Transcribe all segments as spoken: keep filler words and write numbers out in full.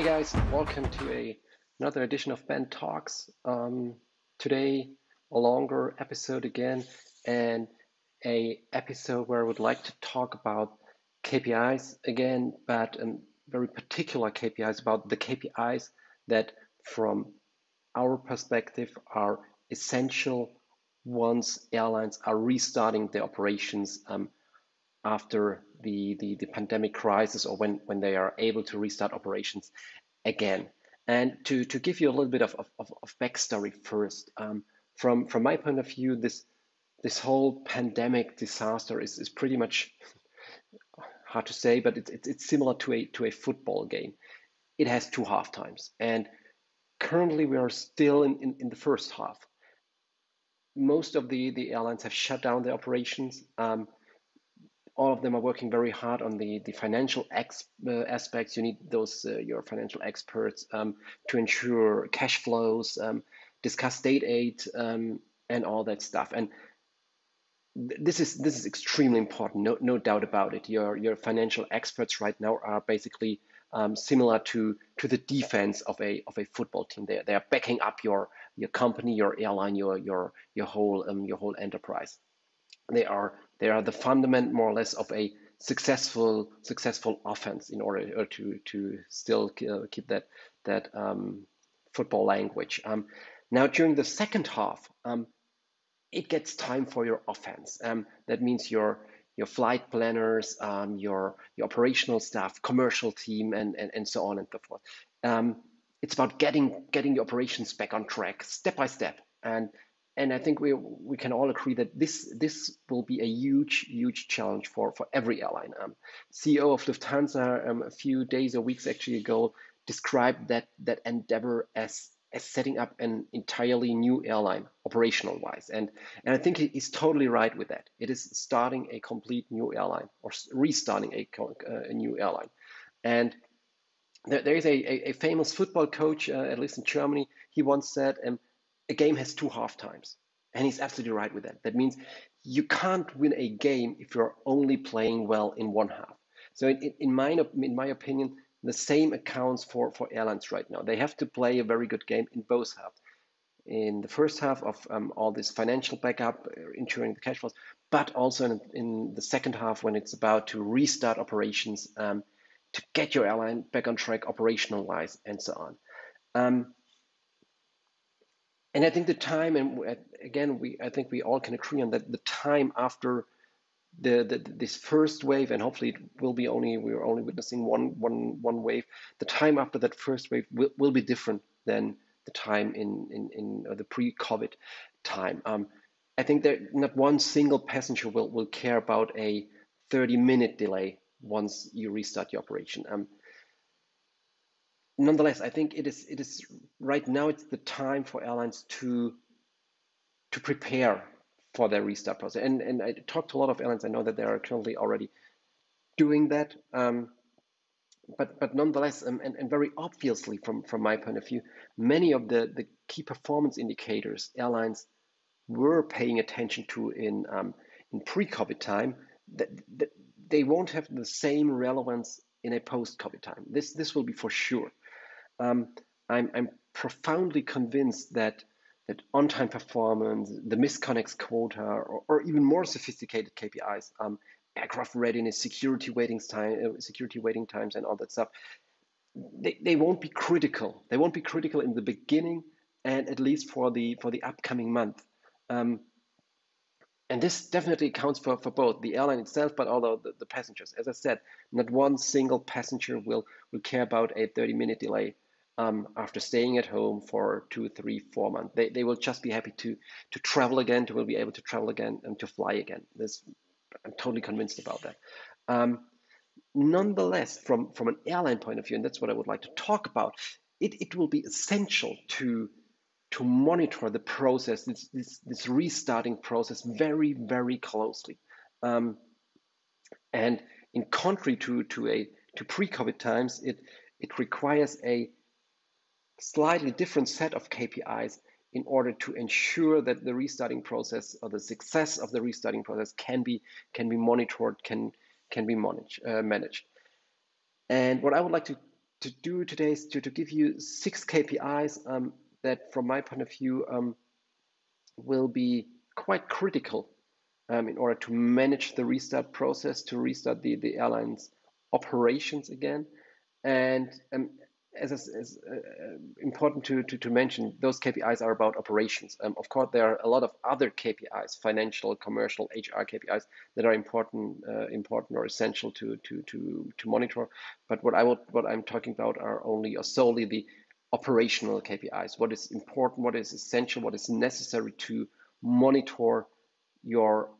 Hey guys, welcome to a, another edition of Ben Talks. Um, today, a longer episode again, and a episode where I would like to talk about K P Is again, but um, very particular K P Is, about the K P Is that from our perspective are essential once airlines are restarting their operations um, after the, the, the pandemic crisis, or when, when they are able to restart operations again. And to, to give you a little bit of, of, of backstory first, um, from, from my point of view, this this whole pandemic disaster is, is pretty much, hard to say, but it, it, it's similar to a, to a football game. It has two half times. And currently we are still in, in, in the first half. Most of the, the airlines have shut down their operations. Um, All of them are working very hard on the, the financial ex, uh, aspects. You need those uh, your financial experts um, to ensure cash flows, um, discuss state aid, um, and all that stuff. And th- this is this is extremely important, no no doubt about it. Your your financial experts right now are basically um, similar to to the defense of a of a football team. They they are backing up your your company, your airline, your your your whole um, your whole enterprise. They are they are the fundament, more or less, of a successful successful offense in order to to still keep that that um, football language. Um, now during the second half, um, it gets time for your offense. Um, that means your your flight planners, um, your your operational staff, commercial team, and and, and so on and so forth. Um, it's about getting getting your operations back on track, step by step, and. And I think we we can all agree that this this will be a huge, huge challenge for, for every airline. Um, C E O of Lufthansa um, a few days or weeks actually ago described that that endeavor as, as setting up an entirely new airline, operational-wise. And, and I think he's totally right with that. It is starting a complete new airline, or restarting a, a new airline. And there, there is a, a, a famous football coach, uh, at least in Germany, he once said, um, a game has two half times, and he's absolutely right with that. That means you can't win a game if you're only playing well in one half. So in, in, my, in my opinion, the same accounts for, for airlines right now. They have to play a very good game in both halves. In the first half of um, all this financial backup, ensuring the cash flows, but also in, in the second half when it's about to restart operations, um, to get your airline back on track operational-wise and so on. Um, And I think the time, and again, we I think we all can agree on that, the time after the, the this first wave, and hopefully it will be only, we're only witnessing one, one, one wave, the time after that first wave will, will be different than the time in, in, in or the pre-COVID time. Um, I think that not one single passenger will, will care about a thirty-minute delay once you restart your operation. Um, Nonetheless, I think it is it is right now it's the time for airlines to to prepare for their restart process. And and I talked to a lot of airlines. I know that they are currently already doing that. Um, but but nonetheless, um, and, and very obviously from, from my point of view, many of the, the key performance indicators airlines were paying attention to in um, in pre-COVID time, that, that they won't have the same relevance in a post-COVID time. This this will be for sure. Um, I'm, I'm profoundly convinced that that on-time performance, the misconnects quota, or, or even more sophisticated K P Is, um, aircraft readiness, security waiting time, uh, security waiting times, and all that stuff, they, they won't be critical. They won't be critical in the beginning, and at least for the for the upcoming month. Um, And this definitely accounts for, for both the airline itself, but also the, the passengers. As I said, not one single passenger will, will care about a thirty-minute delay um, after staying at home for two, three, four months. They they will just be happy to to travel again, to will be able to travel again and to fly again. This, I'm totally convinced about that. Um, nonetheless, from, from an airline point of view, and that's what I would like to talk about, it, it will be essential to to monitor the process, this, this, this restarting process very, very closely. Um, and in contrary to, to, a, to pre-COVID times, it, it requires a slightly different set of K P Is in order to ensure that the restarting process, or the success of the restarting process, can be, can be monitored, can, can be manage, uh, managed. And what I would like to to do today is to, to give you six K P Is um, that, from my point of view, um, will be quite critical um, in order to manage the restart process, to restart the, the airline's operations again. And um, as, as uh, important to, to, to mention, those K P Is are about operations. Um, of course, there are a lot of other K P Is, financial, commercial, H R K P Is that are important, uh, important or essential to, to, to, to monitor. But what I will, what I'm talking about are only or solely the operational K P Is. What is important, what is essential, what is necessary to monitor your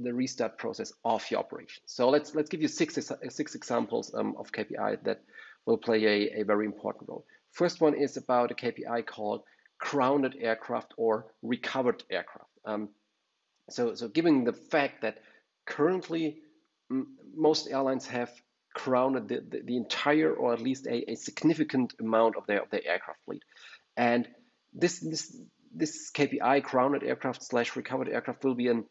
the restart process of your operation. So let's let's give you six six examples um, of K P I that will play a, a very important role. First one is about a K P I called grounded aircraft or recovered aircraft. Um, so so given the fact that currently m most airlines have grounded the, the, the entire or at least a, a significant amount of their of their aircraft fleet, and this this this K P I grounded aircraft slash recovered aircraft will be an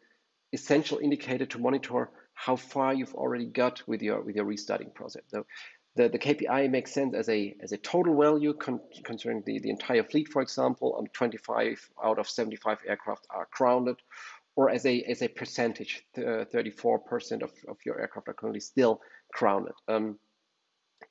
essential indicator to monitor how far you've already got with your with your restarting process. So the, the K P I makes sense as a as a total value con concerning the, the entire fleet, for example, um, twenty-five out of seventy-five aircraft are grounded, or as a as a percentage, thirty-four percent of, of your aircraft are currently still grounded. Um,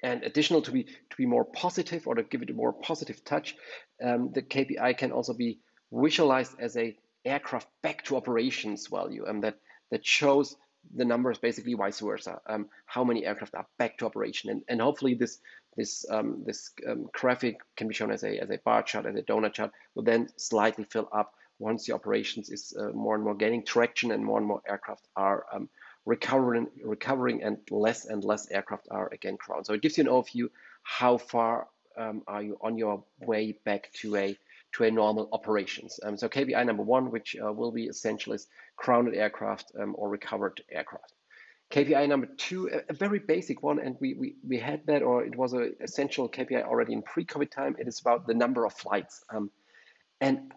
and additional to be to be more positive or to give it a more positive touch, um, the K P I can also be visualized as a aircraft back to operations value, and um, that that shows the numbers basically vice versa, um, how many aircraft are back to operation, and, and hopefully this this um, this um, graphic can be shown as a as a bar chart, as a donut chart, will then slightly fill up once the operations is uh, more and more gaining traction and more and more aircraft are um, recovering recovering and less and less aircraft are again grounded. So it gives you an overview how far um, are you on your way back to a to a normal operations. Um, so K P I number one, which uh, will be essential, is grounded aircraft um, or recovered aircraft. K P I number two, a, a very basic one, and we, we, we had that, or it was an essential K P I already in pre-COVID time. It is about the number of flights. Um, and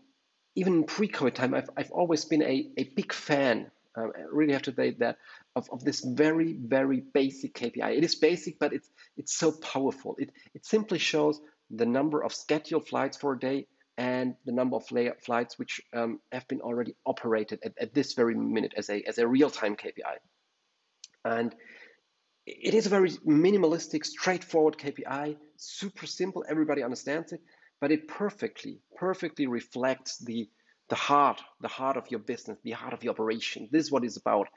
even in pre-COVID time, I've, I've always been a, a big fan, um, I really have to say that, of, of this very, very basic K P I. It is basic, but it's, it's so powerful. It, it simply shows the number of scheduled flights for a day and the number of flights which um, have been already operated at, at this very minute as a, as a real-time K P I. And it is a very minimalistic, straightforward K P I, super simple, everybody understands it, but it perfectly, perfectly reflects the, the heart, the heart of your business, the heart of your operation. This is what it's about,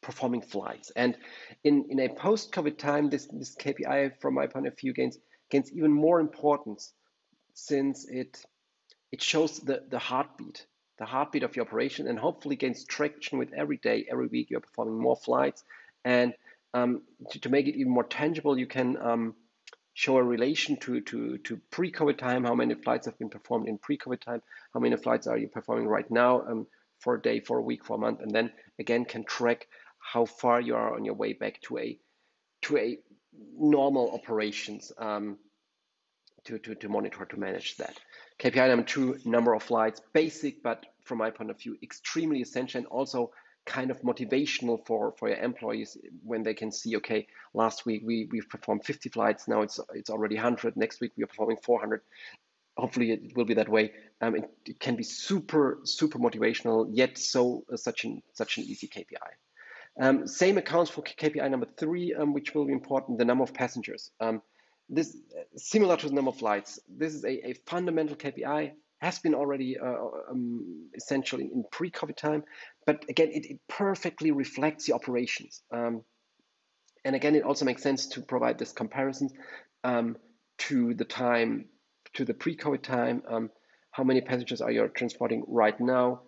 performing flights. And in, in a post-COVID time, this, this K P I, from my point of view, gains, gains even more importance, since it It shows the, the heartbeat, the heartbeat of your operation, and hopefully gains traction with every day, every week you're performing more flights. And um, to, to make it even more tangible, you can um, show a relation to, to, to pre-COVID time, how many flights have been performed in pre-COVID time, how many flights are you performing right now um, for a day, for a week, for a month, and then again can track how far you are on your way back to a, to a normal operations um, to, to, to monitor, to manage that. K P I number two, number of flights, basic, but from my point of view, extremely essential, and also kind of motivational for, for your employees when they can see, okay, last week we, we've performed fifty flights, now it's it's already one hundred, next week we are performing four hundred. Hopefully it will be that way. Um, it, it can be super, super motivational, yet so uh, such, an, such an easy K P I. Um, same accounts for K P I number three, um, which will be important, the number of passengers. Um, This, similar to the number of flights, this is a, a fundamental K P I, has been already uh, um, essential in, in pre-COVID time, but again, it, it perfectly reflects the operations. Um, and again, it also makes sense to provide this comparison um, to the time, to the pre-COVID time, um, how many passengers are you transporting right now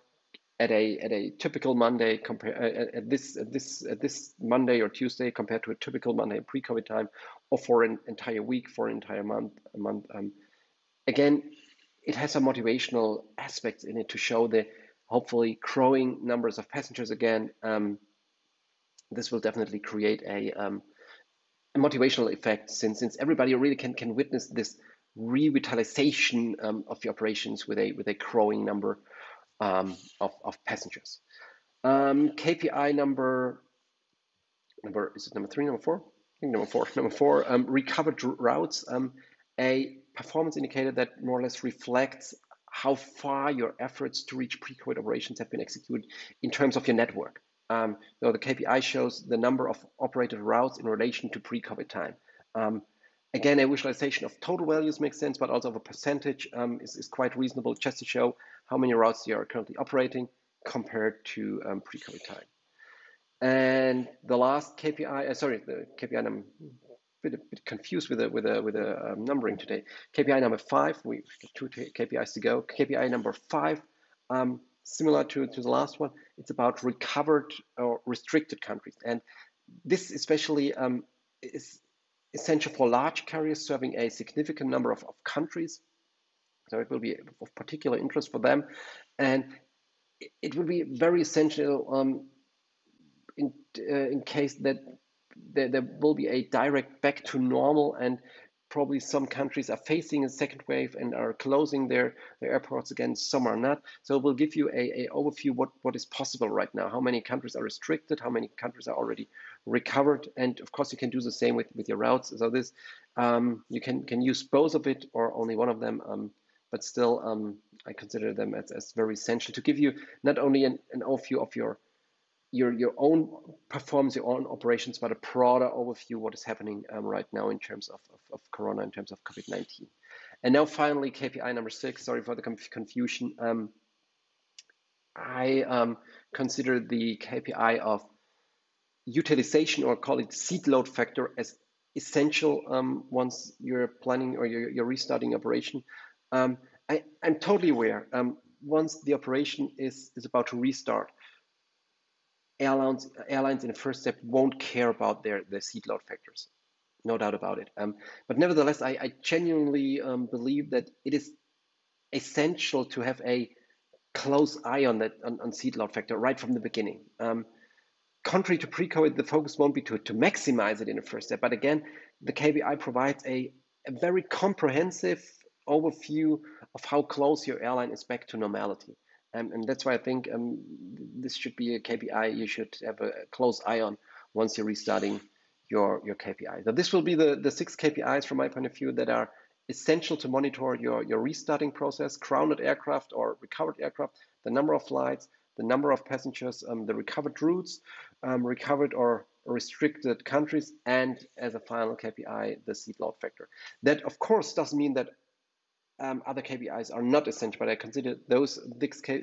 at a, at a typical Monday, compare, at, at, this, at, this, at this Monday or Tuesday compared to a typical Monday in pre-COVID time, or for an entire week, for an entire month. A month. Um, again, it has some motivational aspects in it to show the hopefully growing numbers of passengers again. Um, this will definitely create a, um, a motivational effect, since since everybody really can can witness this revitalization um, of the operations with a with a growing number um, of of passengers. Um, K P I number number is it number three, number four? think number four. Number four, um, recovered routes, um, a performance indicator that more or less reflects how far your efforts to reach pre-COVID operations have been executed in terms of your network. Um, so the K P I shows the number of operated routes in relation to pre-COVID time. Um, again, a visualization of total values makes sense, but also of a percentage um, is, is quite reasonable just to show how many routes you are currently operating compared to um, pre-COVID time. And the last K P I, uh, sorry, the K P I number, a bit, a bit confused with a with a with a um, numbering today. K P I number five, we have two K P Is to go. K P I number five, um, similar to to the last one, it's about recovered or restricted countries, and this especially um, is essential for large carriers serving a significant number of, of countries. So it will be of particular interest for them, and it, it will be very essential um, in uh, in case that. There, there will be a direct back to normal, and probably some countries are facing a second wave and are closing their, their airports again, some are not. So it will give you a, a overview what, what is possible right now, how many countries are restricted, how many countries are already recovered. And of course you can do the same with, with your routes. So this, um, you can, can use both of it or only one of them, um, but still um, I consider them as, as very essential to give you not only an, an overview of your your your own performance, your own operations, but a broader overview what is happening um, right now in terms of, of, of Corona, in terms of COVID nineteen. And now finally, K P I number six, sorry for the confusion. Um, I um, consider the K P I of utilization, or call it seat load factor, as essential um, once you're planning or you're, you're restarting operation. Um, I, I'm totally aware, um, once the operation is, is about to restart, Airlines, airlines in the first step won't care about their, their seat load factors, no doubt about it. Um, but nevertheless, I, I genuinely um, believe that it is essential to have a close eye on that on, on seat load factor right from the beginning. Um, contrary to pre-COVID, the focus won't be to, to maximize it in the first step. But again, the K P I provides a, a very comprehensive overview of how close your airline is back to normality. Um, and that's why I think um, this should be a K P I you should have a close eye on once you're restarting your, your K P I. So this will be the, the six K P Is from my point of view that are essential to monitor your, your restarting process: grounded aircraft or recovered aircraft, the number of flights, the number of passengers, um, the recovered routes, um, recovered or restricted countries, and as a final K P I, the seat load factor. That, of course, doesn't mean that Um, other K P Is are not essential, but I consider those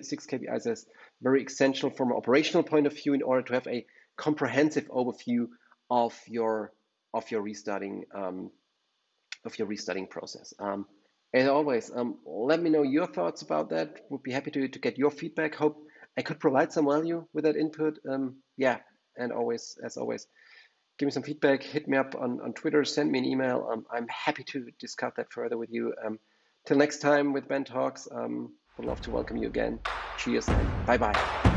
six K P Is as very essential from an operational point of view in order to have a comprehensive overview of your of your restarting um, of your restarting process. Um, as always, um, let me know your thoughts about that. Would be happy to to get your feedback. Hope I could provide some value with that input. Um, yeah, and always as always, give me some feedback. Hit me up on on Twitter. Send me an email. Um, I'm happy to discuss that further with you. Um, Till next time with Ben Talks, um, would love to welcome you again. Cheers and bye-bye.